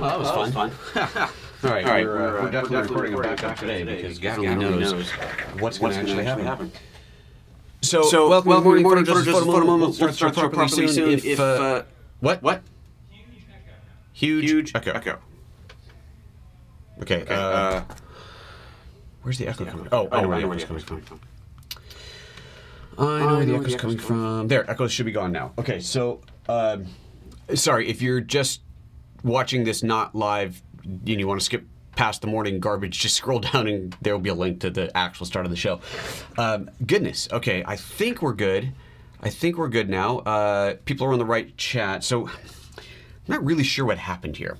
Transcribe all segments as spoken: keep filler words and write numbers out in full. well, that was oh, fun. That was fun. All right, All right we're, we're, uh, we're definitely we're recording, recording a back today, today because God only knows, knows what's going to actually happen. happen. So, so welcome, welcome to Photo Joseph, Photo Moment. We'll start, start, start properly soon, soon if... if uh, what? What? Huge echo. Huge echo. echo. Okay, okay. Uh, uh, where's the echo coming from? Oh, I know where the echo's coming from. I know where the echo's coming from. There, echoes should be gone now. Okay, so... Um, sorry, if you're just watching this not live and you want to skip past the morning garbage, just scroll down and there will be a link to the actual start of the show. Um, goodness. Okay, I think we're good. I think we're good now. Uh, people are on the right chat. So I'm not really sure what happened here.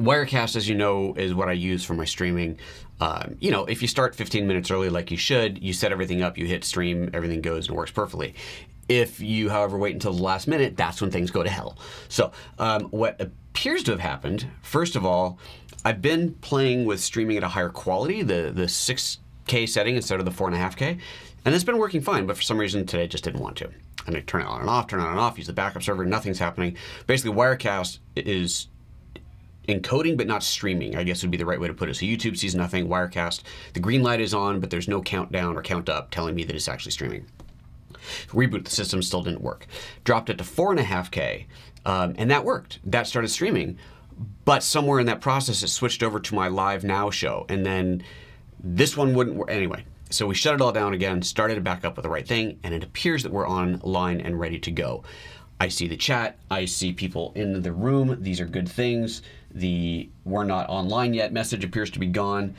Wirecast, as you know, is what I use for my streaming. Um, you know, if you start fifteen minutes early like you should, you set everything up, you hit stream, everything goes and works perfectly. If you, however, wait until the last minute, that's when things go to hell. So um, what appears to have happened, first of all, I've been playing with streaming at a higher quality, the, the six K setting instead of the four point five K, and it's been working fine, but for some reason today I just didn't want to. I'm gonna turn it on and off, turn it on and off, use the backup server, nothing's happening. Basically, Wirecast is encoding but not streaming, I guess would be the right way to put it. So YouTube sees nothing, Wirecast, the green light is on, but there's no countdown or count up telling me that it's actually streaming. Reboot the system, still didn't work. Dropped it to four point five K, um, and that worked. That started streaming, but somewhere in that process, it switched over to my Live Now show, and then this one wouldn't work. Anyway, so we shut it all down again, started it back up with the right thing, and it appears that we're online and ready to go. I see the chat, I see people in the room, these are good things. The "we're not online yet" message appears to be gone.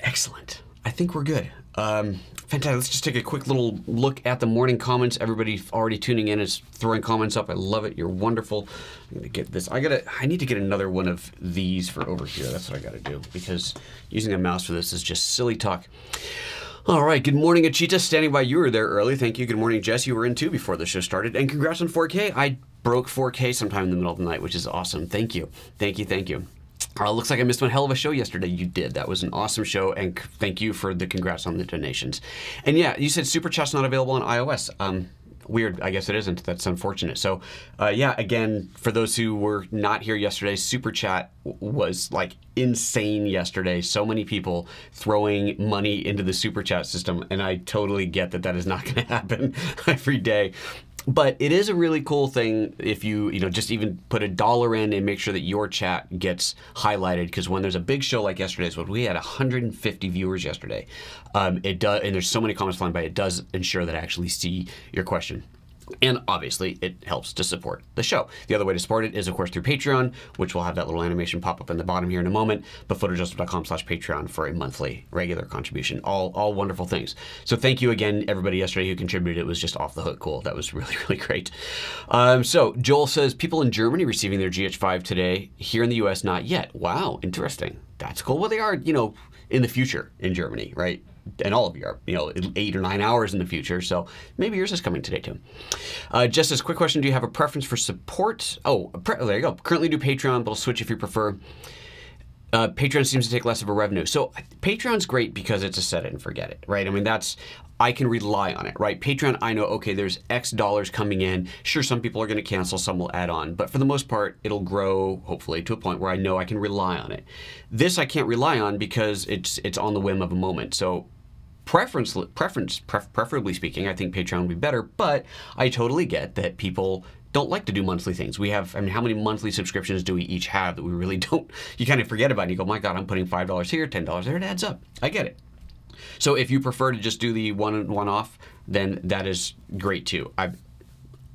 Excellent. I think we're good. Um, fantastic. Let's just take a quick little look at the morning comments. Everybody already tuning in is throwing comments up. I love it. You're wonderful. I'm gonna get this. I gotta. I need to get another one of these for over here. That's what I gotta do because using a mouse for this is just silly talk. All right. Good morning, Achita. Standing by. You were there early. Thank you. Good morning, Jess. You were in too before the show started. And congrats on four K. I broke four K sometime in the middle of the night, which is awesome. Thank you. Thank you. Thank you. Uh, looks like I missed one hell of a show yesterday. You did. That was an awesome show, and thank you for the congrats on the donations. And yeah, you said Super Chat's not available on iOS. Um, weird. I guess it isn't. That's unfortunate. So uh, yeah, again, for those who were not here yesterday, Super Chat was like insane yesterday. So many people throwing money into the Super Chat system, and I totally get that that is not going to happen every day. But it is a really cool thing if you, you know, just even put a dollar in and make sure that your chat gets highlighted, because when there's a big show like yesterday's, when we had one hundred fifty viewers yesterday, um, it does, and there's so many comments flying by, it does ensure that I actually see your question. And obviously, it helps to support the show. The other way to support it is, of course, through Patreon, which will have that little animation pop up in the bottom here in a moment, but photojoseph dot com slash Patreon for a monthly regular contribution. All all wonderful things. So thank you again, everybody yesterday who contributed. It was just off the hook cool. That was really, really great. Um, so Joel says, people in Germany receiving their G H five today. Here in the U S, not yet. Wow, interesting. That's cool. Well, they are, you know, in the future in Germany, right? And all of you are, you know, eight or nine hours in the future. So maybe yours is coming today too. Uh, just as a quick question, do you have a preference for support? Oh, pre there you go. Currently do Patreon, but I'll switch if you prefer. Uh, Patreon seems to take less of a revenue. So Patreon's great because it's a set it and forget it, right? I mean, that's, I can rely on it, right? Patreon, I know, okay, there's X dollars coming in. Sure, some people are going to cancel, some will add on. But for the most part, it'll grow, hopefully, to a point where I know I can rely on it. This I can't rely on because it's it's on the whim of a moment. So Preference, preference, pref preferably speaking, I think Patreon would be better, but I totally get that people don't like to do monthly things. We have, I mean, how many monthly subscriptions do we each have that we really don't, you kind of forget about and you go, my God, I'm putting five dollars here, ten dollars there, it adds up. I get it. So if you prefer to just do the one one off, then that is great too. I've,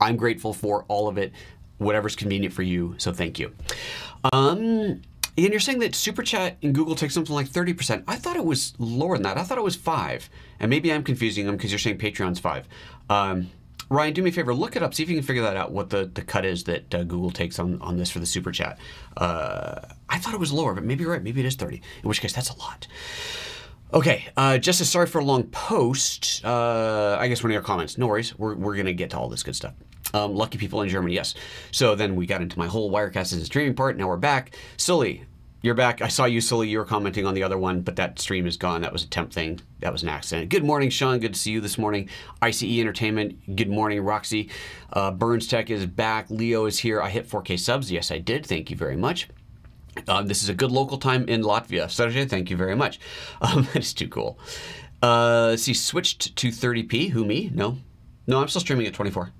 I'm grateful for all of it, whatever's convenient for you, so thank you. Um, And you're saying that Super Chat in Google takes something like thirty percent. I thought it was lower than that. I thought it was five. And maybe I'm confusing them because you're saying Patreon's five. Um, Ryan, do me a favor. Look it up. See if you can figure that out, what the, the cut is that uh, Google takes on, on this for the Super Chat. Uh, I thought it was lower, but maybe you're right. Maybe it is thirty, in which case that's a lot. Okay, uh, just as sorry for a long post. Uh, I guess one of your comments. No worries. We're, we're going to get to all this good stuff. Um, lucky people in Germany, yes. So then we got into my whole Wirecast and streaming part. Now we're back. Sully, you're back. I saw you, Sully. You were commenting on the other one, but that stream is gone. That was a temp thing. That was an accident. Good morning, Sean. Good to see you this morning. I C E Entertainment. Good morning, Roxy. Uh, Burns Tech is back. Leo is here. I hit four K subs. Yes, I did. Thank you very much. Uh, this is a good local time in Latvia. Sergej, thank you very much. Um, that's too cool. Uh, let's see, switched to thirty p. Who, me? No. No, I'm still streaming at twenty-four.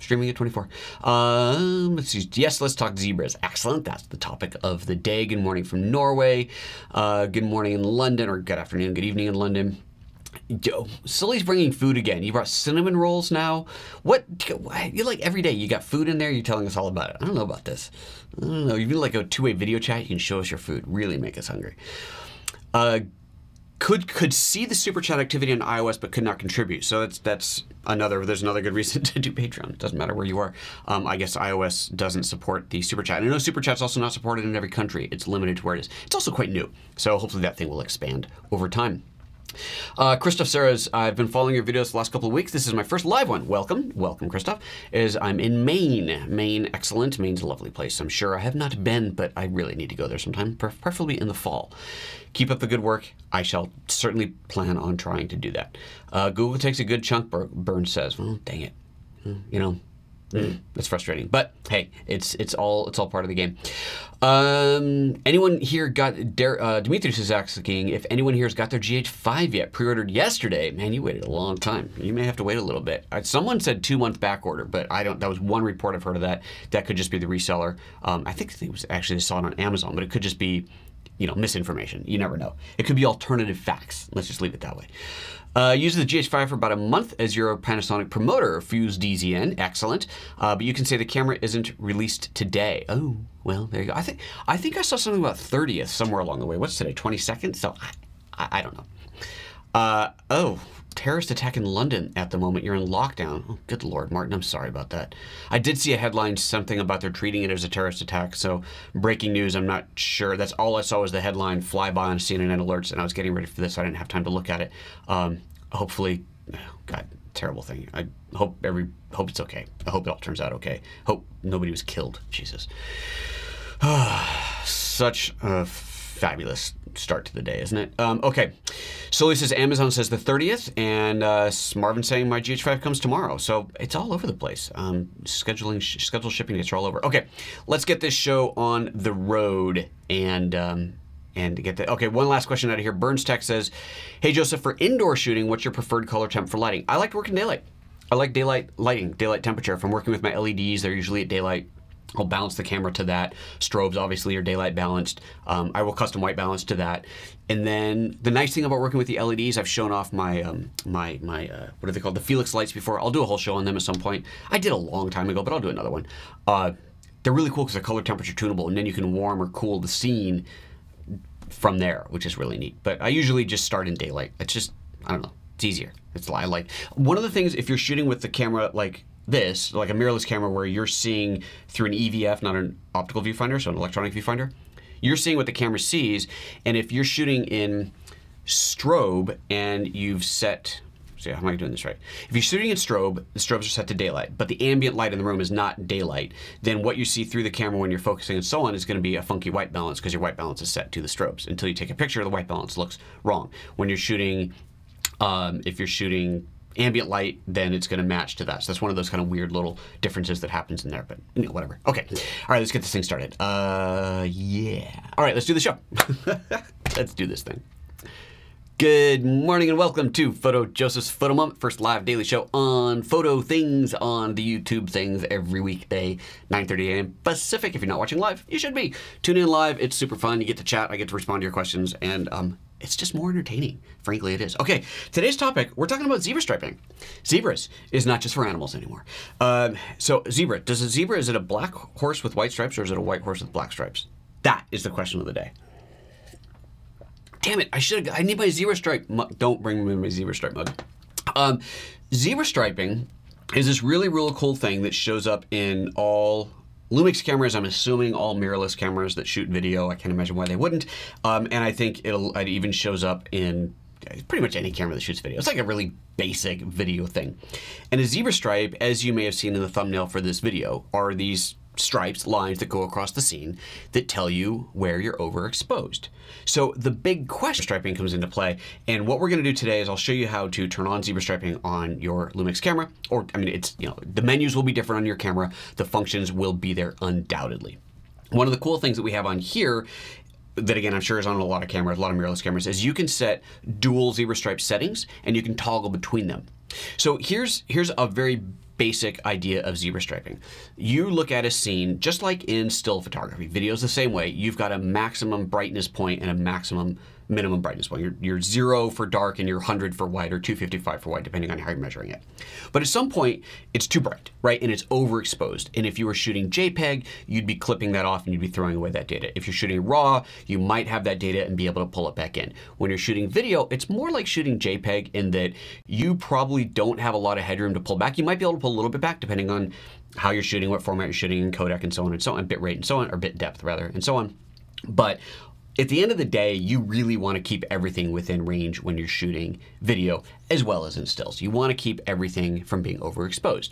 Streaming at twenty-four. Um, let's see. Yes, let's talk zebras. Excellent. That's the topic of the day. Good morning from Norway. Uh, good morning in London, or good afternoon, good evening in London. Yo, Sully's bringing food again. You brought cinnamon rolls now. What? You like every day you got food in there. You're telling us all about it. I don't know about this. I don't know. You do like a two-way video chat. You can show us your food. Really make us hungry. Uh, could could see the super chat activity on iOS, but could not contribute. So that's that's another. There's another good reason to do Patreon. It doesn't matter where you are. Um, I guess iOS doesn't support the super chat. And I know super chat's also not supported in every country. It's limited to where it is. It's also quite new. So hopefully that thing will expand over time. Uh, Christoph Serres, I've been following your videos the last couple of weeks. This is my first live one. Welcome, welcome, Christoph. Is I'm in Maine. Maine, excellent. Maine's a lovely place, I'm sure. I have not been, but I really need to go there sometime, preferably in the fall. Keep up the good work. I shall certainly plan on trying to do that. Uh, Google takes a good chunk, Burns says. Well, dang it. You know, mm, that's frustrating. But hey, it's it's all it's all part of the game. Um, anyone here got, uh, Demetrius is asking if anyone here has got their G H five yet, pre-ordered yesterday. Man, you waited a long time. You may have to wait a little bit. I, someone said two month back order, but I don't, that was one report I've heard of that. That could just be the reseller. Um, I think it was actually, they saw it on Amazon, but it could just be, you know, misinformation. You never know. It could be alternative facts. Let's just leave it that way. Uh, use the G H five for about a month as your Panasonic promoter, Fuse D Z N, excellent. Uh, but you can say the camera isn't released today. Oh, well, there you go. I think I think I saw something about thirtieth somewhere along the way. What's today, twenty-second? So I, I don't know. Uh, oh, terrorist attack in London at the moment. You're in lockdown. Oh, good Lord, Martin, I'm sorry about that. I did see a headline, something about they're treating it as a terrorist attack. So breaking news, I'm not sure. That's all I saw was the headline, flyby on C N N alerts. And I was getting ready for this. So I didn't have time to look at it. Um, hopefully, oh God, terrible thing. I hope every, hope it's okay. I hope it all turns out okay. Hope nobody was killed. Jesus. Such a fabulous start to the day, isn't it? Um, okay. Sully says Amazon says the thirtieth, and uh, Marvin saying my G H five comes tomorrow. So it's all over the place. Um, scheduling, sh scheduled shipping dates are all over. Okay, let's get this show on the road and um, and get that. Okay, one last question out of here. Burns Tech says, "Hey Joseph, for indoor shooting, what's your preferred color temp for lighting? I like to work in daylight. I like daylight lighting, daylight temperature. If I'm working with my L E Ds, they're usually at daylight." I'll balance the camera to that. Strobes obviously are daylight balanced. Um, I will custom white balance to that. And then the nice thing about working with the L E Ds, I've shown off my, um, my, my uh, what are they called? The Fiilex lights before. I'll do a whole show on them at some point. I did a long time ago, but I'll do another one. Uh, they're really cool because they're color temperature tunable, and then you can warm or cool the scene from there, which is really neat. But I usually just start in daylight. It's just, I don't know, it's easier. It's I like. One of the things, if you're shooting with the camera, like, this, like a mirrorless camera where you're seeing through an E V F, not an optical viewfinder, so an electronic viewfinder, you're seeing what the camera sees. And if you're shooting in strobe and you've set, see, how am I doing this right? If you're shooting in strobe, the strobes are set to daylight, but the ambient light in the room is not daylight, then what you see through the camera when you're focusing and so on is going to be a funky white balance because your white balance is set to the strobes. Until you take a picture, the white balance looks wrong. When you're shooting, um, if you're shooting ambient light, then it's going to match to that. So that's one of those kind of weird little differences that happens in there, but you know, whatever. Okay. All right, let's get this thing started. Uh, yeah. All right, let's do the show. Let's do this thing. Good morning and welcome to Photo Joseph's Photo Moment, first live daily show on photo things on the YouTube things every weekday, nine thirty a m Pacific. If you're not watching live, you should be. Tune in live. It's super fun. You get to chat. I get to respond to your questions, and um, it's just more entertaining. Frankly, it is. Okay, today's topic, we're talking about zebra striping. Zebras is not just for animals anymore. Um, so zebra, does a zebra, is it a black horse with white stripes or is it a white horse with black stripes? That is the question of the day. Damn it, I should have, I need my zebra stripe mug. Don't bring me my zebra stripe mug. Um, zebra striping is this really, really cool thing that shows up in all Lumix cameras, I'm assuming all mirrorless cameras that shoot video. I can't imagine why they wouldn't. Um, and I think it'll, it even shows up in pretty much any camera that shoots video. It's like a really basic video thing. And a zebra stripe, as you may have seen in the thumbnail for this video, are these stripes, lines that go across the scene that tell you where you're overexposed. So the big question, striping comes into play. And what we're going to do today is I'll show you how to turn on zebra striping on your Lumix camera, or I mean, it's, you know, the menus will be different on your camera. The functions will be there undoubtedly. One of the cool things that we have on here, that again I'm sure is on a lot of cameras, a lot of mirrorless cameras, is you can set dual zebra stripe settings and you can toggle between them. So here's, here's a very basic idea of zebra striping. You look at a scene just like in still photography. Video's the same way. You've got a maximum brightness point and a maximum minimum brightness point. You're, you're zero for dark and you're one hundred for white or two fifty-five for white, depending on how you're measuring it. But at some point, it's too bright, right? And it's overexposed. And if you were shooting JPEG, you'd be clipping that off and you'd be throwing away that data. If you're shooting RAW, you might have that data and be able to pull it back in. When you're shooting video, it's more like shooting JPEG in that you probably don't have a lot of headroom to pull back. You might be able to a little bit back depending on how you're shooting, what format you're shooting in, codec and so on and so on, bit rate and so on, or bit depth rather and so on. But at the end of the day, you really want to keep everything within range when you're shooting video as well as in stills. You want to keep everything from being overexposed.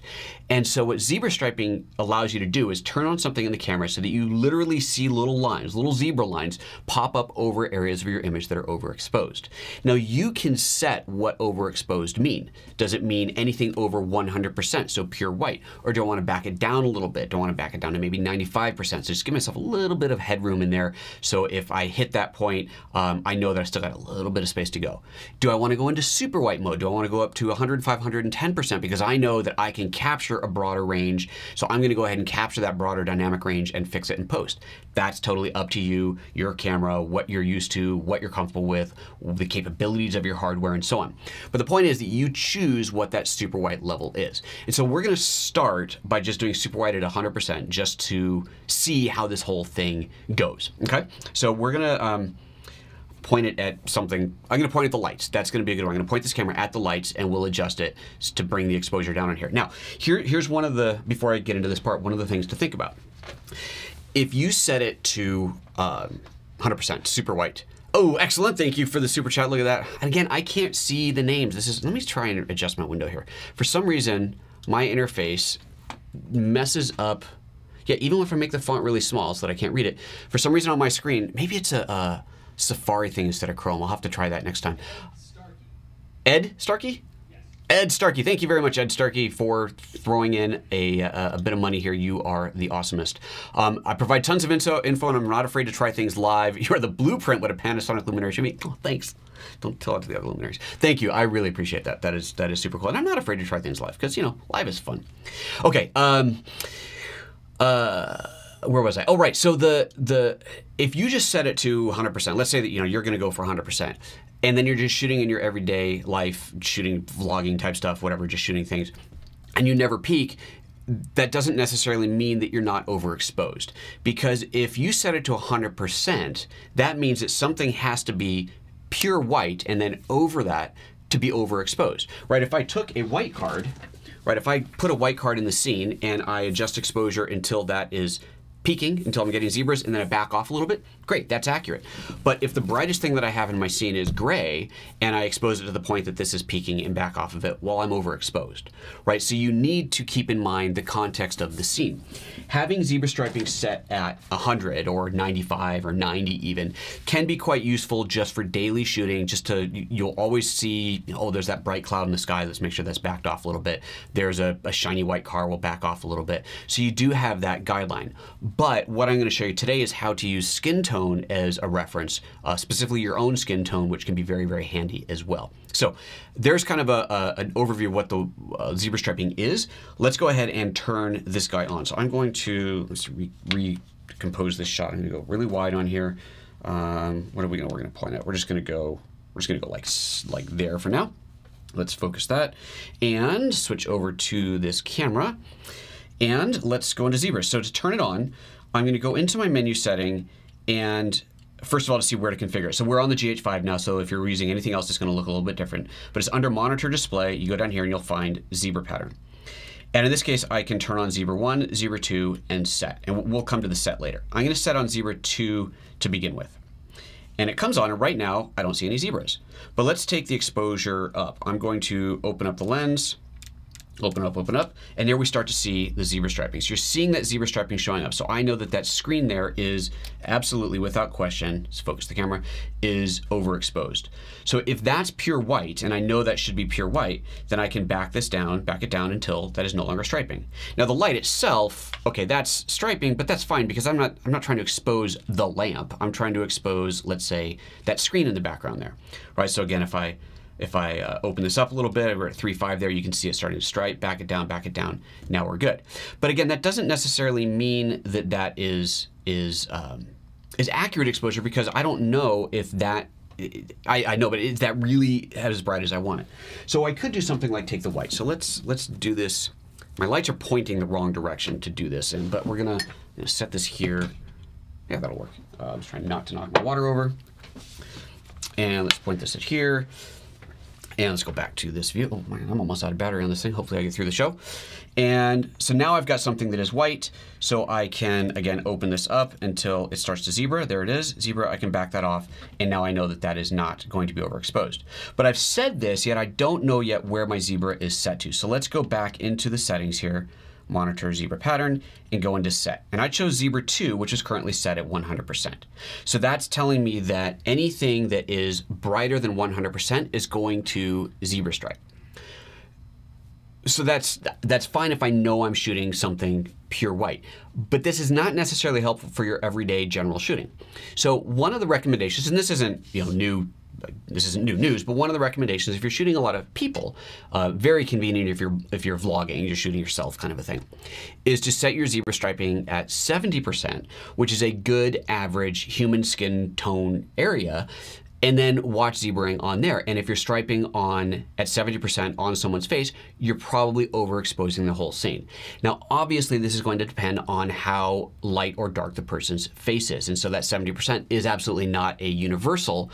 And so what zebra striping allows you to do is turn on something in the camera so that you literally see little lines, little zebra lines pop up over areas of your image that are overexposed. Now you can set what overexposed mean. Does it mean anything over one hundred percent, so pure white? Or do I want to back it down a little bit? Do I want to back it down to maybe ninety-five percent? So just give myself a little bit of headroom in there so if I hit that point, um, I know that I still got a little bit of space to go. Do I want to go into super white mode? Do I want to go up to one hundred, five hundred, and ten percent? Because I know that I can capture a broader range. So I'm going to go ahead and capture that broader dynamic range and fix it in post. That's totally up to you, your camera, what you're used to, what you're comfortable with, the capabilities of your hardware, and so on. But the point is that you choose what that super white level is. And so we're going to start by just doing super white at one hundred percent just to see how this whole thing goes. Okay? So we're going to um, point it at something. I'm going to point at the lights. That's going to be a good one. I'm going to point this camera at the lights and we'll adjust it to bring the exposure down on here. Now, here, here's one of the, before I get into this part, one of the things to think about. If you set it to um, one hundred percent super white. Oh, excellent. Thank you for the super chat. Look at that. And again, I can't see the names. This is, let me try and adjust my window here. For some reason, my interface messes up. Yeah, even if I make the font really small so that I can't read it, for some reason on my screen, maybe it's a, a Safari thing instead of Chrome. I'll have to try that next time. Starkey. Ed Starkey? Yes. Ed Starkey. Thank you very much, Ed Starkey, for throwing in a, a, a bit of money here. You are the awesomest. Um, I provide tons of info, info, and I'm not afraid to try things live. You are the blueprint what a Panasonic Luminary should be. Oh, thanks. Don't tell it to the other luminaries. Thank you. I really appreciate that. That is, that is super cool. And I'm not afraid to try things live because, you know, live is fun. Okay. Um, Uh, where was I? Oh, right. So the, the, if you just set it to one hundred percent, let's say that, you know, you're going to go for one hundred percent and then you're just shooting in your everyday life, shooting vlogging type stuff, whatever, just shooting things and you never peak. That doesn't necessarily mean that you're not overexposed because if you set it to one hundred percent, that means that something has to be pure white and then over that to be overexposed, right? If I took a white card, right, if I put a white card in the scene and I adjust exposure until that is peaking, until I'm getting zebras, and then I back off a little bit, great, that's accurate. But if the brightest thing that I have in my scene is gray and I expose it to the point that this is peaking and back off of it while I'm overexposed, right? So you need to keep in mind the context of the scene. Having zebra striping set at one hundred or ninety-five or ninety even can be quite useful just for daily shooting, just to, you'll always see, oh, there's that bright cloud in the sky, let's make sure that's backed off a little bit. There's a, a shiny white car, we'll back off a little bit. So you do have that guideline. But what I'm going to show you today is how to use skin tone as a reference, uh, specifically your own skin tone, which can be very, very handy as well. So there's kind of a, a, an overview of what the uh, zebra striping is. Let's go ahead and turn this guy on. So I'm going to let's re recompose this shot. I'm going to go really wide on here. Um, what are we going to, we're going to point out? We're just going to go, we're just going to go like, like there for now. Let's focus that and switch over to this camera. And let's go into zebra. So to turn it on, I'm going to go into my menu setting and first of all, to see where to configure it. So we're on the G H five now. So if you're using anything else, it's going to look a little bit different, but it's under monitor display. You go down here and you'll find zebra pattern. And in this case, I can turn on zebra one, zebra two, and set, and we'll come to the set later. I'm going to set on zebra two to begin with. And it comes on, and right now I don't see any zebras, but let's take the exposure up. I'm going to open up the lens. Open up, open up, and there we start to see the zebra striping. So you're seeing that zebra striping showing up. So I know that that screen there is absolutely, without question, let's focus the camera, is overexposed. So if that's pure white, and I know that should be pure white, then I can back this down, back it down until that is no longer striping. Now the light itself, okay, that's striping, but that's fine because I'm not, I'm not trying to expose the lamp. I'm trying to expose, let's say, that screen in the background there, right? So again, if I If I uh, open this up a little bit, we're at three point five there, you can see it starting to stripe, back it down, back it down, now we're good. But again, that doesn't necessarily mean that that is, is, um, is accurate exposure because I don't know if that, I, I know, but is that really as bright as I want it? So I could do something like take the white. So let's, let's do this. My lights are pointing the wrong direction to do this in, but we're gonna, gonna set this here. Yeah, that'll work. Uh, I'm just trying not to knock my water over. And let's point this at here. And let's go back to this view. Oh man, I'm almost out of battery on this thing. Hopefully I get through the show. And so now I've got something that is white. So I can, again, open this up until it starts to zebra. There it is, zebra. I can back that off. And now I know that that is not going to be overexposed. But I've said this, yet I don't know yet where my zebra is set to. So let's go back into the settings here, monitor zebra pattern, and go into set. And I chose zebra two, which is currently set at one hundred percent. So that's telling me that anything that is brighter than one hundred percent is going to zebra stripe. So that's, that's fine if I know I'm shooting something pure white, but this is not necessarily helpful for your everyday general shooting. So one of the recommendations, and this isn't, you know, new This isn't new news, but one of the recommendations, if you're shooting a lot of people, uh, very convenient if you're if you're vlogging, you're shooting yourself kind of a thing, is to set your zebra striping at seventy percent, which is a good average human skin tone area, and then watch zebraing on there. And if you're striping on at seventy percent on someone's face, you're probably overexposing the whole scene. Now, obviously this is going to depend on how light or dark the person's face is. And so that seventy percent is absolutely not a universal,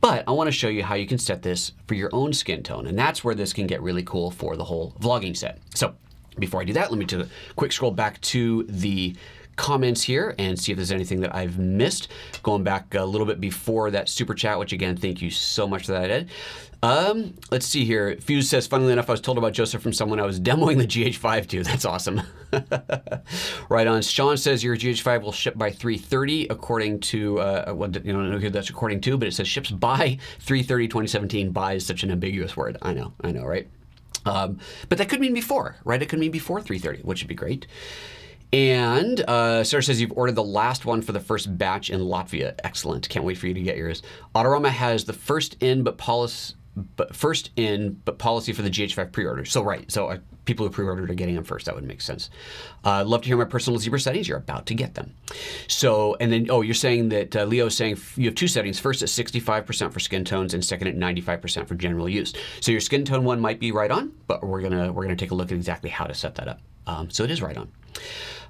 but I want to show you how you can set this for your own skin tone. And that's where this can get really cool for the whole vlogging set. So before I do that, let me do a quick scroll back to the comments here and see if there's anything that I've missed. Going back a little bit before that super chat, which again, thank you so much for that, Ed. Um, let's see here. Fuse says, funnily enough, I was told about Joseph from someone I was demoing the G H five to. That's awesome. Right on. Sean says your G H five will ship by three thirty, according to, uh, well, you know, I don't know who that's according to, but it says ships by three thirty twenty seventeen. By is such an ambiguous word. I know, I know, right? Um, but that could mean before, right? It could mean before three thirty, which would be great. And uh, Sarah says, you've ordered the last one for the first batch in Latvia. Excellent. Can't wait for you to get yours. Adorama has the first in, but policy... But first in, but policy for the G H five pre-order. So right, so uh, people who pre-ordered are getting them first. That would make sense. I'd uh, love to hear my personal zebra settings. You're about to get them. So, and then, oh, you're saying that uh, Leo's saying you have two settings. First at sixty-five percent for skin tones, and second at ninety-five percent for general use. So your skin tone one might be right on, but we're gonna we're gonna take a look at exactly how to set that up. Um, so it is right on.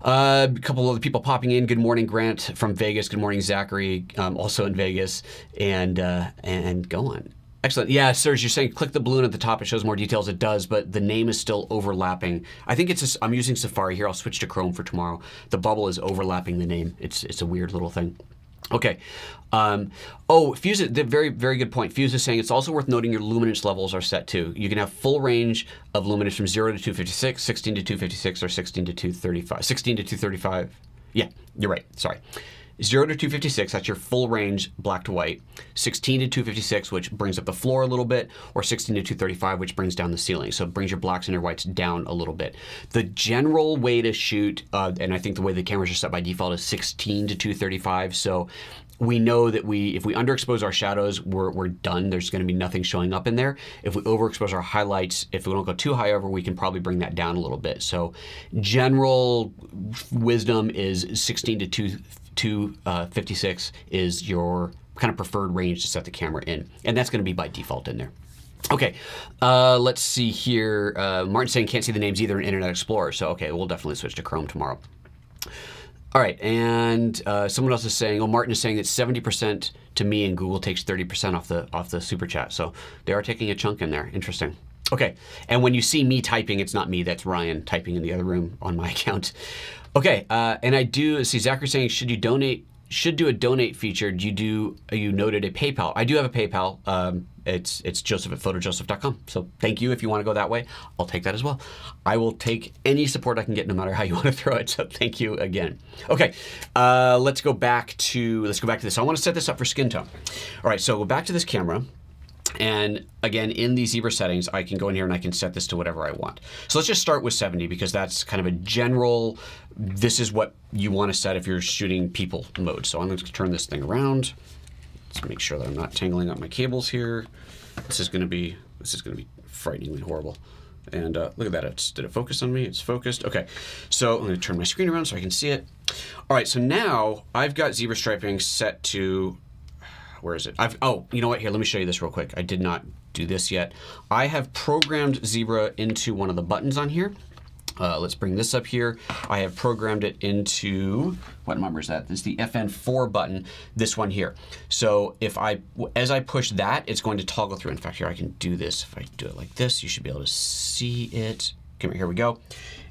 Uh, a couple other people popping in. Good morning, Grant from Vegas. Good morning, Zachary, um, also in Vegas, and uh, and go on. Excellent. Yeah, Serge, you're saying click the balloon at the top. It shows more details. It does, but the name is still overlapping. I think it's, a, I'm using Safari here. I'll switch to Chrome for tomorrow. The bubble is overlapping the name. It's, it's a weird little thing. Okay. Um, oh, Fuse, the very, very good point. Fuse is saying it's also worth noting your luminance levels are set too. You can have full range of luminance from zero to two fifty-six, sixteen to two fifty-six, or sixteen to two thirty-five. sixteen to two thirty-five. Yeah, you're right. Sorry. zero to two fifty-six, that's your full range black to white. sixteen to two fifty-six, which brings up the floor a little bit, or sixteen to two thirty-five, which brings down the ceiling. So it brings your blacks and your whites down a little bit. The general way to shoot, uh, and I think the way the cameras are set by default, is sixteen to two thirty-five. So we know that we, if we underexpose our shadows, we're, we're done. There's going to be nothing showing up in there. If we overexpose our highlights, if we don't go too high over, we can probably bring that down a little bit. So general wisdom is sixteen to two fifty-six. two fifty-six is your kind of preferred range to set the camera in. And that's going to be by default in there. Okay, uh, let's see here. Uh, Martin's saying can't see the names either in Internet Explorer. So, okay, we'll definitely switch to Chrome tomorrow. All right, and uh, someone else is saying, oh, Martin is saying that seventy percent to me and Google takes thirty percent off the, off the Super Chat. So they are taking a chunk in there. Interesting. Okay, and when you see me typing, it's not me, that's Ryan typing in the other room on my account. Okay, uh, and I do see Zachary saying, should you donate? should do a donate feature. You do, you noted a PayPal. I do have a PayPal. Um, it's it's Joseph at photo joseph dot com. So thank you if you want to go that way. I'll take that as well. I will take any support I can get, no matter how you want to throw it. So thank you again. Okay, uh, let's go back to let's go back to this. I want to set this up for skin tone. All right, so go back to this camera. And again, in the Zebra settings, I can go in here and I can set this to whatever I want. So let's just start with seventy because that's kind of a general, this is what you want to set if you're shooting people mode. So I'm going to turn this thing around. Let's make sure that I'm not tangling up my cables here. This is going to be, this is going to be frighteningly horrible. And uh, look at that, it's, did it focus on me? It's focused, okay. So I'm going to turn my screen around so I can see it. All right, so now I've got Zebra Striping set to, where is it? I've, oh, you know what? Here, let me show you this real quick. I did not do this yet. I have programmed Zebra into one of the buttons on here. Uh, let's bring this up here. I have programmed it into, what number is that? It's the F N four button, this one here. So if I, as I push that, it's going to toggle through. In fact, here I can do this. If I do it like this, you should be able to see it. Come here, here we go.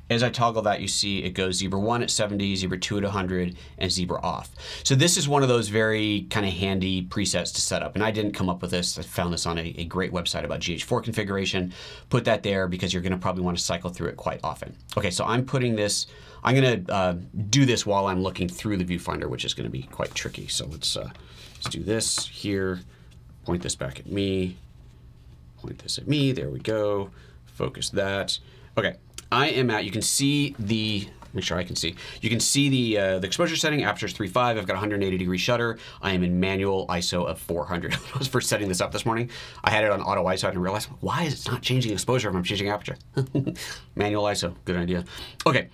As I toggle that, you see it goes Zebra one at seventy, Zebra two at one hundred, and Zebra off. So this is one of those very kind of handy presets to set up. And I didn't come up with this. I found this on a, a great website about G H four configuration. Put that there because you're going to probably want to cycle through it quite often. Okay, so I'm putting this, I'm going to uh, do this while I'm looking through the viewfinder, which is going to be quite tricky. So let's, uh, let's do this here. Point this back at me. Point this at me. There we go. Focus that. Okay. I am at, you can see the, make sure I can see, you can see the uh, the exposure setting, aperture's three point five, I've got one hundred eighty degree shutter, I am in manual I S O of four hundred. I was first setting this up this morning, I had it on auto I S O, I didn't realize, why is it not changing exposure if I'm changing aperture? Manual I S O, good idea. Okay,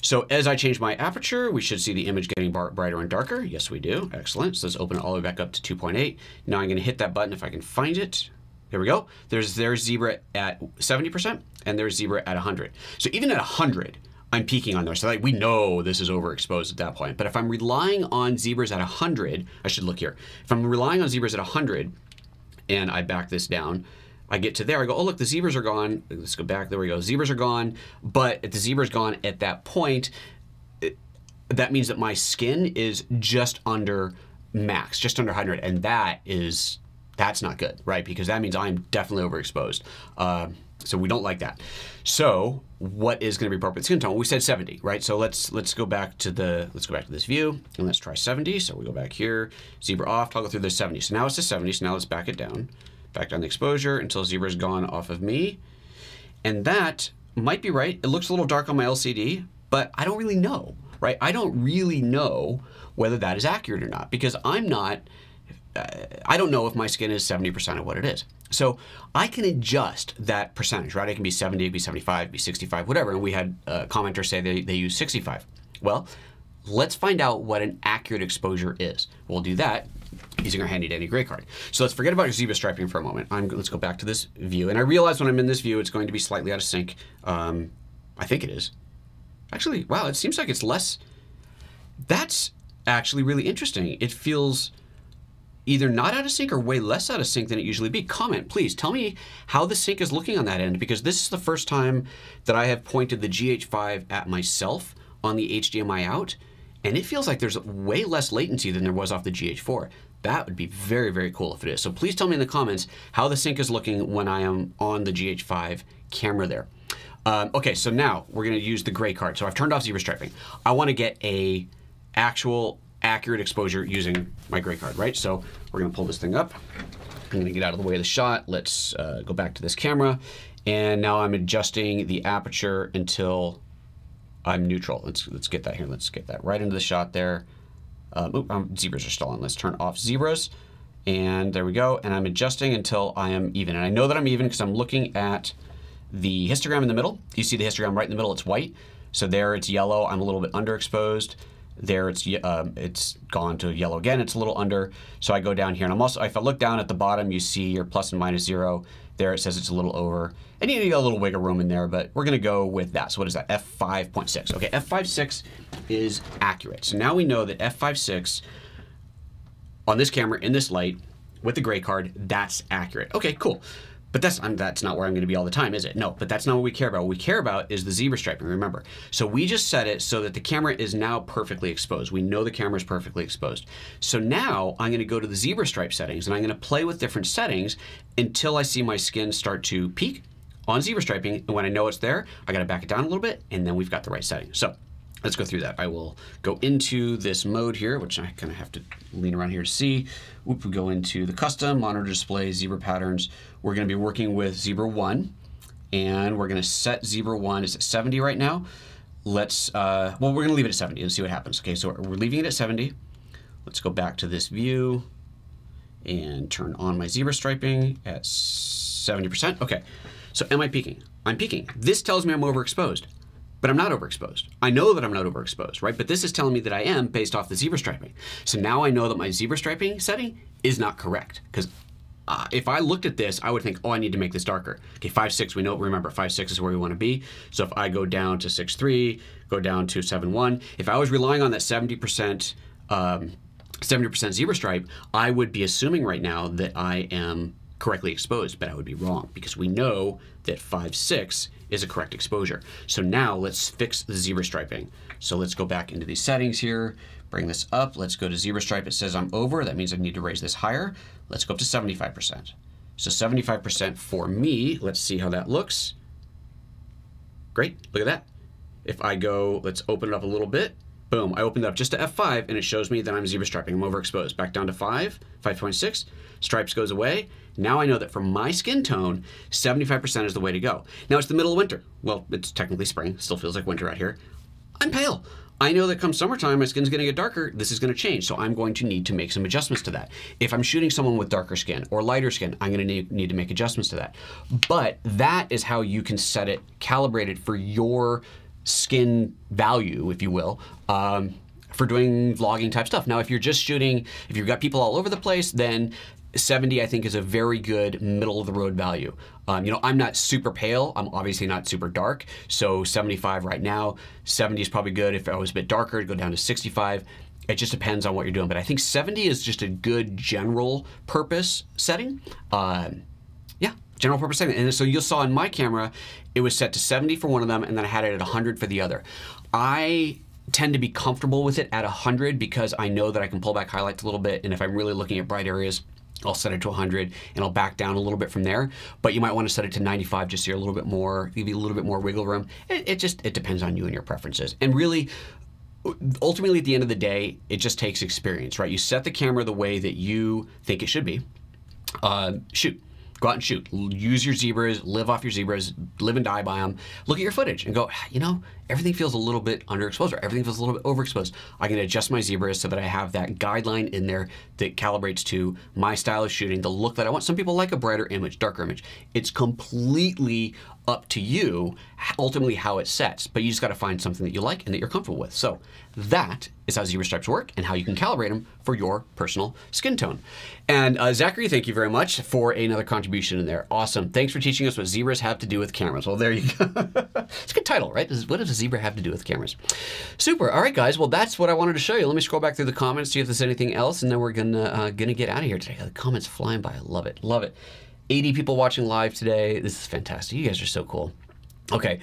so as I change my aperture, we should see the image getting bar brighter and darker. Yes, we do, excellent. So let's open it all the way back up to two point eight. Now I'm gonna hit that button if I can find it. There we go. There's, there's Zebra at seventy percent and there's Zebra at one hundred. So even at one hundred, I'm peaking on there. So like we know this is overexposed at that point. But if I'm relying on Zebras at one hundred, I should look here. If I'm relying on Zebras at one hundred and I back this down, I get to there, I go, oh look, the Zebras are gone. Let's go back, there we go, Zebras are gone. But if the Zebra's gone at that point, it, that means that my skin is just under max, just under one hundred, and that is, that's not good, right? Because that means I'm definitely overexposed. Uh, so we don't like that. So what is going to be appropriate skin tone? We said seventy, right? So let's let's go back to the let's go back to this view and let's try seventy. So we go back here, Zebra off, toggle through the seventy. So now it's to seventy. So now let's back it down, back down the exposure until Zebra's gone off of me, and that might be right. It looks a little dark on my L C D, but I don't really know, right? I don't really know whether that is accurate or not because I'm not. I don't know if my skin is seventy percent of what it is. So I can adjust that percentage, right? It can be seventy, it can be seventy-five, it can be sixty-five, whatever. And we had uh, commenters say they, they use sixty-five. Well, let's find out what an accurate exposure is. We'll do that using our handy dandy gray card. So let's forget about Zebra Striping for a moment. I'm, let's go back to this view. And I realize when I'm in this view, it's going to be slightly out of sync. Um, I think it is. Actually, wow, it seems like it's less. That's actually really interesting. It feels either not out of sync or way less out of sync than it usually be. Comment, please tell me how the sync is looking on that end, because this is the first time that I have pointed the G H five at myself on the H D M I out, and it feels like there's way less latency than there was off the G H four. That would be very, very cool if it is. So please tell me in the comments how the sync is looking when I am on the G H five camera there. Um, okay, so now we're gonna use the gray card. So I've turned off Zebra Striping. I wanna get a actual accurate exposure using my gray card, right? So we're gonna pull this thing up. I'm gonna get out of the way of the shot. Let's uh, go back to this camera. And now I'm adjusting the aperture until I'm neutral. Let's, let's get that here. Let's get that right into the shot there. Uh, oop, um, zebras are still on. Let's turn off zebras. And there we go. And I'm adjusting until I am even. And I know that I'm even because I'm looking at the histogram in the middle. You see the histogram right in the middle, it's white. So there it's yellow, I'm a little bit underexposed. There it's um, it's gone to yellow again, it's a little under. So I go down here and I'm also, if I look down at the bottom, you see your plus and minus zero. There it says it's a little over. And you need a little wiggle room in there, but we're gonna go with that. So what is that, F five point six. Okay, F five point six is accurate. So now we know that F five point six on this camera, in this light, with the gray card, that's accurate. Okay, cool. But that's that's not where I'm going to be all the time, is it? No, but that's not what we care about. What we care about is the zebra striping, remember. So we just set it so that the camera is now perfectly exposed. We know the camera is perfectly exposed. So now I'm going to go to the zebra stripe settings, and I'm going to play with different settings until I see my skin start to peak on zebra striping. And when I know it's there, I got to back it down a little bit, and then we've got the right setting. So let's go through that. I will go into this mode here, which I kind of have to lean around here to see. Oop, we go into the custom, monitor display, zebra patterns. We're going to be working with Zebra one, and we're going to set Zebra one. It's at seventy right now. Let's, uh, well, we're going to leave it at seventy and see what happens. Okay, so we're leaving it at seventy. Let's go back to this view and turn on my zebra striping at seventy percent. Okay, so am I peaking? I'm peaking. This tells me I'm overexposed. But I'm not overexposed. I know that I'm not overexposed, right? But this is telling me that I am based off the zebra striping. So now I know that my zebra striping setting is not correct. Because uh, if I looked at this, I would think, oh, I need to make this darker. Okay, five six, we know, remember, five six is where we want to be. So if I go down to six three, go down to seven one, if I was relying on that seventy percent um, seventy percent zebra stripe, I would be assuming right now that I am correctly exposed, but I would be wrong because we know that five six is a correct exposure. So now let's fix the zebra striping. So let's go back into these settings here, bring this up. Let's go to zebra stripe. It says I'm over. That means I need to raise this higher. Let's go up to seventy-five percent. So seventy-five percent for me. Let's see how that looks. Great. Look at that. If I go, let's open it up a little bit. Boom, I opened it up just to F five, and it shows me that I'm zebra striping, I'm overexposed. Back down to five, five point six, stripes goes away. Now I know that for my skin tone, seventy-five percent is the way to go. Now it's the middle of winter. Well, it's technically spring, still feels like winter out here. I'm pale. I know that come summertime, my skin's gonna get darker, this is gonna change, so I'm going to need to make some adjustments to that. If I'm shooting someone with darker skin or lighter skin, I'm gonna need, need to make adjustments to that. But that is how you can set it calibrated for your skin value, if you will, um, for doing vlogging type stuff. Now, if you're just shooting, if you've got people all over the place, then seventy, I think, is a very good middle of the road value. Um, you know, I'm not super pale. I'm obviously not super dark. So seventy-five right now, seventy is probably good. If I was a bit darker, I'd go down to sixty-five. It just depends on what you're doing. But I think seventy is just a good general purpose setting. Um, yeah. General purpose setting. And so you saw in my camera, it was set to seventy for one of them, and then I had it at one hundred for the other. I tend to be comfortable with it at one hundred because I know that I can pull back highlights a little bit, and if I'm really looking at bright areas, I'll set it to one hundred and I'll back down a little bit from there. But you might want to set it to ninety-five just so you're a little bit more, give you a little bit more wiggle room. It, it just, it depends on you and your preferences. And really, ultimately at the end of the day, it just takes experience, right? You set the camera the way that you think it should be. Uh, shoot. Go out and shoot. Use your zebras, live off your zebras, live and die by them. Look at your footage and go, you know, everything feels a little bit underexposed or everything feels a little bit overexposed. I can adjust my zebras so that I have that guideline in there that calibrates to my style of shooting, the look that I want. Some people like a brighter image, darker image. It's completely up to you, ultimately how it sets, but you just got to find something that you like and that you're comfortable with. So that is how zebra stripes work and how you can calibrate them for your personal skin tone. And uh, Zachary, thank you very much for another contribution in there. Awesome. Thanks for teaching us what zebras have to do with cameras. Well, there you go. It's a good title, right? What does a zebra have to do with cameras? Super. All right, guys. Well, that's what I wanted to show you. Let me scroll back through the comments, see if there's anything else, and then we're gonna uh, gonna get out of here today. The comments flying by. I love it. Love it. eighty people watching live today. This is fantastic. You guys are so cool. Okay.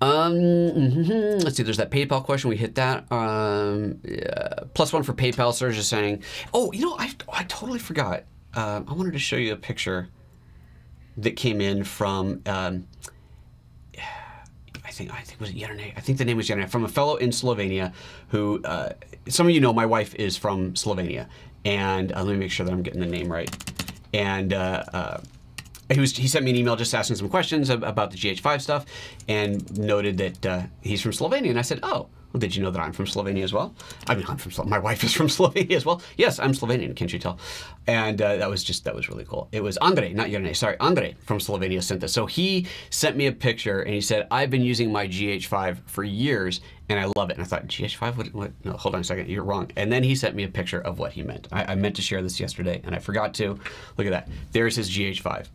Um, mm-hmm. Let's see. There's that PayPal question. We hit that. Um, yeah. Plus one for PayPal. Serge is saying, oh, you know, I, I totally forgot. Um, I wanted to show you a picture that came in from, um, I think, I think it was Jernej. I think the name was Jernej, from a fellow in Slovenia who, uh, some of you know, my wife is from Slovenia. And uh, let me make sure that I'm getting the name right. And uh, uh, he was he sent me an email just asking some questions about the G H five stuff and noted that uh, he's from Slovenia. And I said, oh, well, did you know that I'm from Slovenia as well? I mean, I'm from Slo my wife is from Slovenia as well. Yes, I'm Slovenian, can't you tell? And uh, that was just, that was really cool. It was Andre, not Jernej, sorry, Andre from Slovenia sent this. So he sent me a picture and he said, I've been using my G H five for years and I love it. And I thought, G H five, what, what? No, hold on a second, you're wrong. And then he sent me a picture of what he meant. I, I meant to share this yesterday and I forgot to. Look at that, there's his G H five.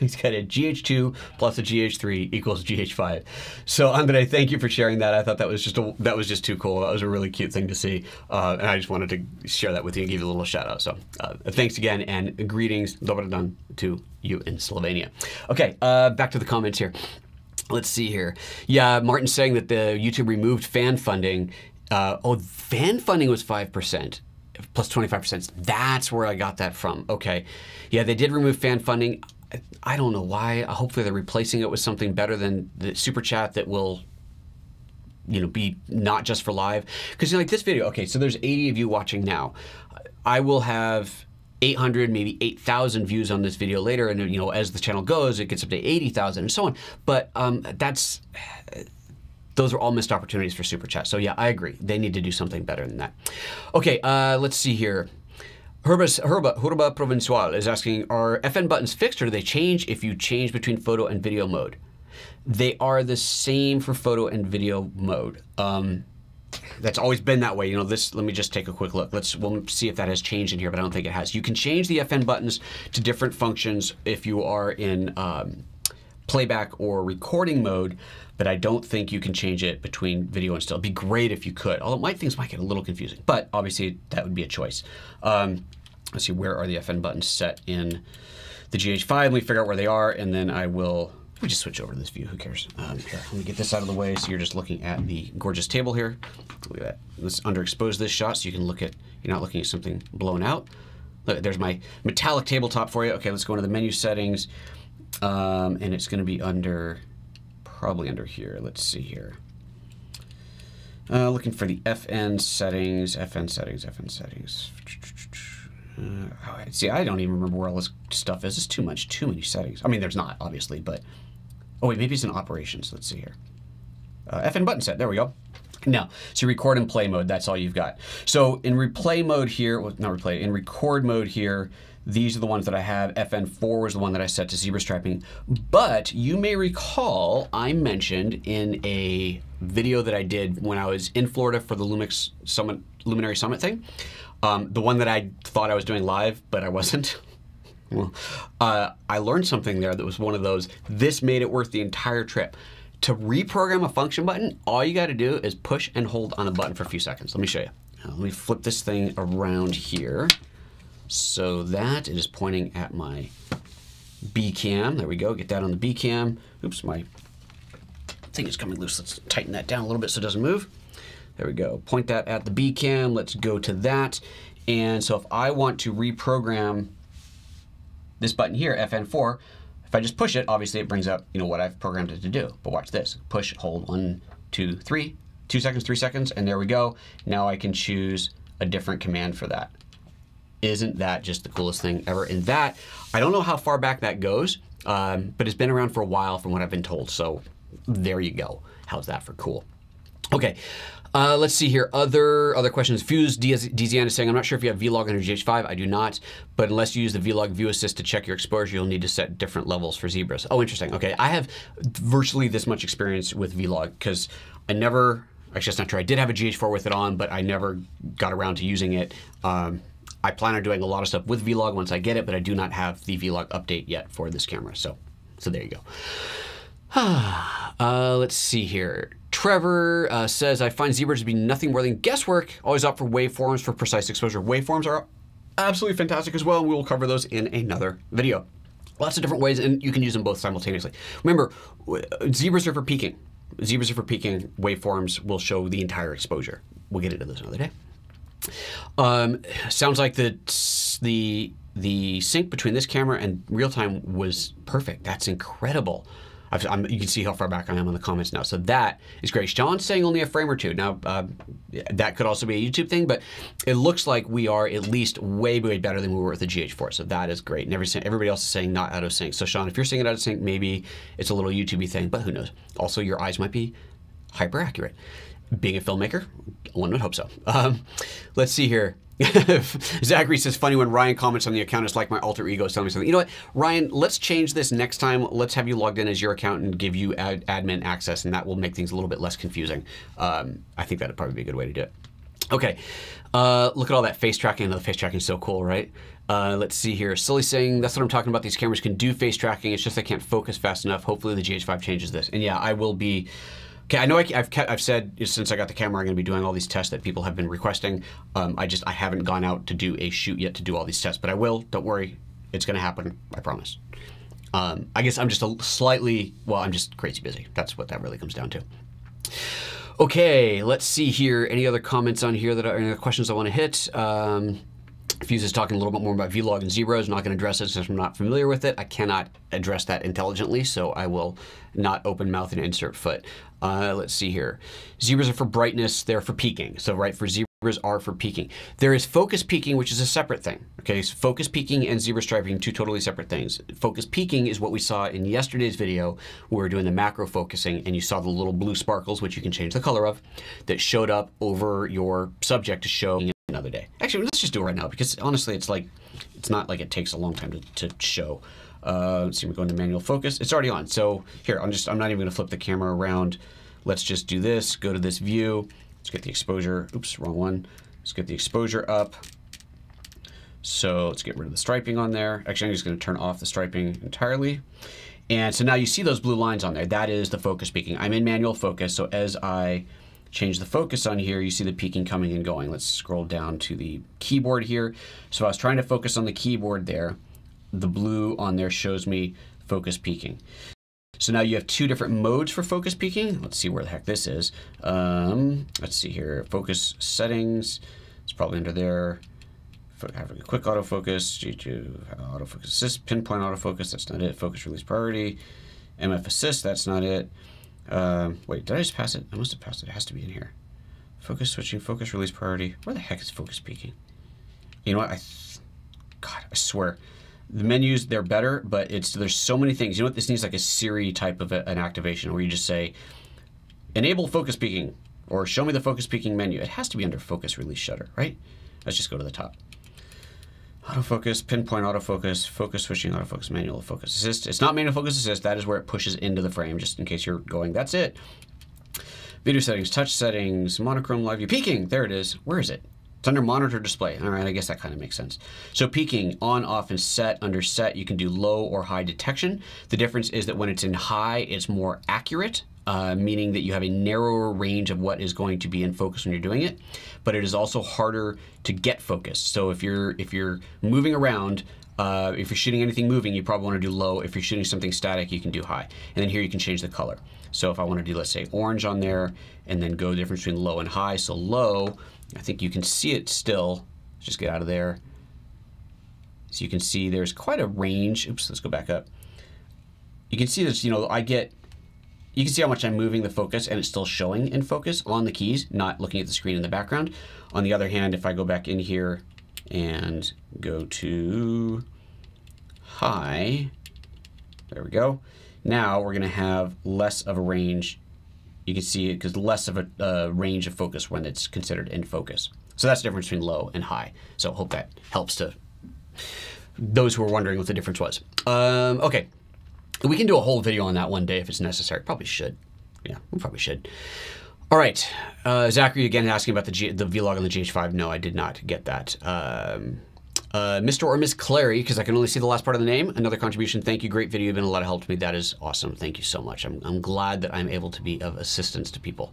He's got a G H two plus a G H three equals G H five. So Andre, thank you for sharing that. I thought that was just a, that was just too cool. That was a really cute thing to see, uh, and I just wanted to share that with you and give you a little shout out. So uh, thanks again, and greetings, dobar dan, to you in Slovenia. Okay, uh, back to the comments here. Let's see here. Yeah, Martin's saying that the YouTube removed fan funding. Uh, oh, fan funding was five percent. Plus twenty-five percent. That's where I got that from. Okay. Yeah, they did remove fan funding. I don't know why. Hopefully they're replacing it with something better than the super chat that will, you know, be not just for live. Because you're like this video. Okay, so there's eighty of you watching now. I will have eight hundred, maybe eight thousand views on this video later, and you know, as the channel goes, it gets up to eighty thousand and so on. But um, that's those are all missed opportunities for super chat. So yeah, I agree. They need to do something better than that. Okay, uh, let's see here. Herba, Herba, Herba Provençal is asking, are F N buttons fixed or do they change if you change between photo and video mode? They are the same for photo and video mode. Um, that's always been that way. You know, this, let me just take a quick look. Let's, we'll see if that has changed in here, but I don't think it has. You can change the F N buttons to different functions if you are in um, playback or recording mode, but I don't think you can change it between video and still. It'd be great if you could, although my things might get a little confusing, but obviously that would be a choice. Um, let's see, where are the F N buttons set in the G H five? Let me figure out where they are, and then I will, we just switch over to this view, who cares? Um, here, let me get this out of the way so you're just looking at the gorgeous table here. Look at that. Let's underexpose this shot so you can look at, you're not looking at something blown out. Look, there's my metallic tabletop for you. Okay, let's go into the menu settings, um, and it's gonna be under, probably under here, let's see here. Uh, looking for the F N settings, F N settings, F N settings. Uh, oh, see, I don't even remember where all this stuff is. It's too much, too many settings. I mean, there's not, obviously, but... Oh, wait, maybe it's in operations. Let's see here. Uh, F N button set. There we go. Now, so record and play mode, that's all you've got. So in replay mode here, well, not replay, in record mode here, these are the ones that I have. F N four was the one that I set to zebra striping. But you may recall I mentioned in a video that I did when I was in Florida for the Lumix Summit, Luminary Summit thing, um, the one that I thought I was doing live, but I wasn't. Well, uh, I learned something there that was one of those. This made it worth the entire trip. To reprogram a function button, all you got to do is push and hold on the button for a few seconds. Let me show you. Now, let me flip this thing around here so that it is pointing at my B cam. There we go. Get that on the B cam. Oops, my thing is coming loose. Let's tighten that down a little bit so it doesn't move. There we go. Point that at the B cam. Let's go to that. And so if I want to reprogram this button here, F N four, if I just push it, obviously it brings up, you know, what I've programmed it to do. But watch this. Push, hold, one, two, three, two seconds, three seconds, and there we go. Now I can choose a different command for that. Isn't that just the coolest thing ever? And that, I don't know how far back that goes, um, but it's been around for a while from what I've been told. So there you go. How's that for cool? Okay. Uh, let's see here. Other other questions. Fuse Dezian is saying, I'm not sure if you have VLOG under G H five. I do not, but unless you use the VLOG view assist to check your exposure, you'll need to set different levels for zebras. Oh, interesting. Okay, I have virtually this much experience with VLOG because I never, actually that's not true. I did have a G H four with it on, but I never got around to using it. Um, I plan on doing a lot of stuff with VLOG once I get it, but I do not have the VLOG update yet for this camera. So, so there you go. uh, let's see here. Trevor uh, says, I find zebras to be nothing more than guesswork. Always opt for waveforms for precise exposure. Waveforms are absolutely fantastic as well. We will cover those in another video. Lots of different ways, and you can use them both simultaneously. Remember, zebras are for peaking. Zebras are for peaking. Waveforms will show the entire exposure. We'll get into those another day. Um, sounds like the the the sync between this camera and real time was perfect. That's incredible. I've, I'm, you can see how far back I am on the comments now. So that is great. Sean's saying only a frame or two. Now, uh, that could also be a YouTube thing, but it looks like we are at least way, way better than we were with the G H four. So that is great. And every, everybody else is saying not out of sync. So Sean, if you're saying it out of sync, maybe it's a little YouTube-y thing, but who knows? Also, your eyes might be hyper accurate. Being a filmmaker, one would hope so. Um, let's see here. Zachary says, funny when Ryan comments on the account, it's like my alter ego is telling me something. You know what, Ryan, let's change this next time. Let's have you logged in as your account and give you ad admin access, and that will make things a little bit less confusing. Um, I think that'd probably be a good way to do it. Okay, uh, look at all that face tracking. The face tracking is so cool, right? Uh, let's see here. Sully's saying, that's what I'm talking about. These cameras can do face tracking. It's just I can't focus fast enough. Hopefully the G H five changes this. And yeah, I will be... Okay, I know I, I've, kept, I've said since I got the camera, I'm gonna be doing all these tests that people have been requesting. Um, I just, I haven't gone out to do a shoot yet to do all these tests, but I will, don't worry. It's gonna happen, I promise. Um, I guess I'm just a slightly, well, I'm just crazy busy. That's what that really comes down to. Okay, let's see here. Any other comments on here that are, any other questions I wanna hit? Um, Fuse is talking a little bit more about vlog and zeros. I'm not going to address it since I'm not familiar with it. I cannot address that intelligently, so I will not open mouth and insert foot. Uh, let's see here. Zebras are for brightness. They're for peaking. So right, for zebras are for peaking. There is focus peaking, which is a separate thing. Okay, so focus peaking and zebra striping, two totally separate things. Focus peaking is what we saw in yesterday's video where we were doing the macro focusing, and you saw the little blue sparkles, which you can change the color of, that showed up over your subject to show another day. Actually, let's just do it right now because honestly, it's like, it's not like it takes a long time to, to show. Uh, let's see, we go into manual focus. It's already on. So here, I'm just, I'm not even gonna flip the camera around. Let's just do this, go to this view. Let's get the exposure, oops, wrong one. Let's get the exposure up. So let's get rid of the striping on there. Actually, I'm just gonna turn off the striping entirely. And so now you see those blue lines on there. That is the focus peaking. I'm in manual focus, so as I change the focus on here, you see the peaking coming and going. Let's scroll down to the keyboard here. So I was trying to focus on the keyboard there. The blue on there shows me focus peaking. So now you have two different modes for focus peaking. Let's see where the heck this is. Um, let's see here, focus settings. It's probably under there. Having a quick autofocus, G two autofocus assist, pinpoint autofocus, that's not it. Focus release priority, M F assist, that's not it. Um, wait, did I just pass it? I must have passed it. It has to be in here. Focus switching, focus release priority. Where the heck is focus peaking? You know what? I, God, I swear. The menus, they're better, but it's there's so many things. You know what? This needs like a Siri type of a, an activation where you just say, enable focus peaking or show me the focus peaking menu. It has to be under focus release shutter, right? Let's just go to the top. Autofocus, pinpoint autofocus, focus switching autofocus, manual focus assist. It's not manual focus assist. That is where it pushes into the frame, just in case you're going, that's it. Video settings, touch settings, monochrome live view. Peaking, there it is. Where is it? It's under monitor display. All right, I guess that kind of makes sense. So peaking, on, off, and set. Under set, you can do low or high detection. The difference is that when it's in high, it's more accurate. Uh, meaning that you have a narrower range of what is going to be in focus when you're doing it, but it is also harder to get focus. So if you're if you're moving around, uh, if you're shooting anything moving, you probably want to do low. If you're shooting something static, you can do high. And then here you can change the color. So if I want to do, let's say, orange on there, and then go the difference between low and high. So low, I think you can see it still. Let's just get out of there. So you can see there's quite a range. Oops, let's go back up. You can see this. You know, I get. You can see how much I'm moving the focus and it's still showing in focus on the keys, not looking at the screen in the background. On the other hand, if I go back in here and go to high, there we go. Now we're gonna have less of a range. You can see it because less of a uh, range of focus when it's considered in focus. So that's the difference between low and high. So hope that helps to those who are wondering what the difference was. Um, okay. We can do a whole video on that one day if it's necessary. Probably should. Yeah, we probably should. All right. Uh, Zachary, again, asking about the, G the vlog on the G H five. No, I did not get that. Um, uh, Mister or Miss Clary, because I can only see the last part of the name. Another contribution. Thank you. Great video. You've been a lot of help to me. That is awesome. Thank you so much. I'm, I'm glad that I'm able to be of assistance to people.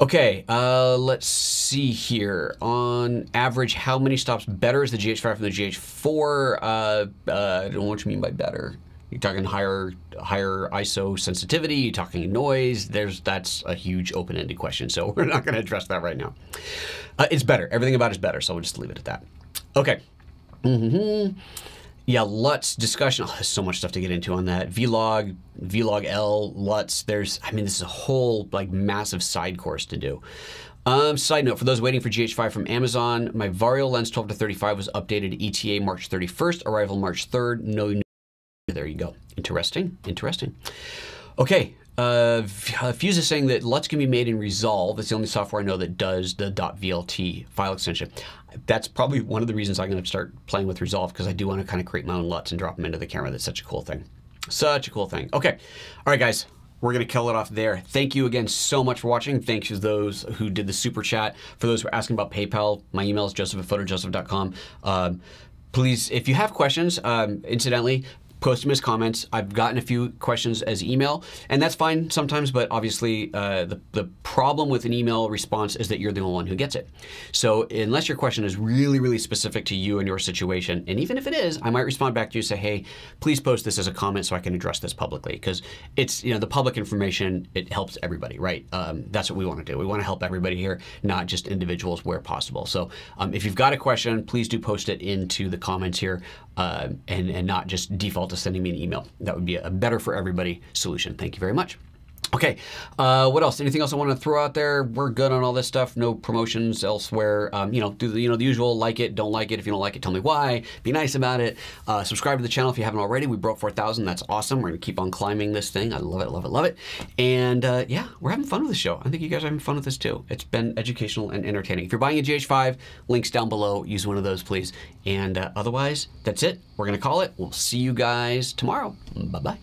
Okay, uh, let's see here. On average, how many stops better is the G H five from the G H four? Uh, uh, I don't know what you mean by better. You're talking higher, higher I S O sensitivity, you're talking noise. There's, that's a huge open-ended question, so we're not gonna address that right now. Uh, it's better, everything about it is better, so we'll just leave it at that. Okay. Mm-hmm. Yeah, L U Ts discussion, oh, there's so much stuff to get into on that. Vlog, vlog L, L U Ts, there's, I mean, this is a whole like massive side course to do. Um, side note, for those waiting for G H five from Amazon, my Vario lens twelve to thirty-five was updated E T A March thirty-first, arrival March third, no new. There you go. Interesting. Interesting. Okay. Uh, Fuse is saying that L U Ts can be made in Resolve. That's the only software I know that does the .vlt file extension. That's probably one of the reasons I'm going to start playing with Resolve because I do want to kind of create my own L U Ts and drop them into the camera. That's such a cool thing. Such a cool thing. Okay. All right, guys. we're going to kill it off there. Thank you again so much for watching. Thanks to those who did the super chat. For those who are asking about PayPal, my email is joseph at photo joseph dot com. Um, please, if you have questions, um, incidentally, post them as comments. I've gotten a few questions as email, and that's fine sometimes, but obviously uh, the, the problem with an email response is that you're the only one who gets it. So unless your question is really, really specific to you and your situation, and even if it is, I might respond back to you and say, hey, please post this as a comment so I can address this publicly, because it's, you know, the public information, it helps everybody, right? Um, that's what we want to do. We want to help everybody here, not just individuals where possible. So um, if you've got a question, please do post it into the comments here, uh, and, and not just default to sending me an email. That would be a better for everybody solution. Thank you very much. Okay, uh, what else? Anything else I want to throw out there? We're good on all this stuff. No promotions elsewhere. Um, you know, do the you know the usual. Like it, don't like it. If you don't like it, tell me why. Be nice about it. Uh, subscribe to the channel if you haven't already. We broke four thousand. That's awesome. We're gonna keep on climbing this thing. I love it, love it, love it. And uh, yeah, we're having fun with the show. I think you guys are having fun with this too. It's been educational and entertaining. If you're buying a G H five, links down below. Use one of those, please. And uh, otherwise, that's it. We're gonna call it. We'll see you guys tomorrow. Bye bye.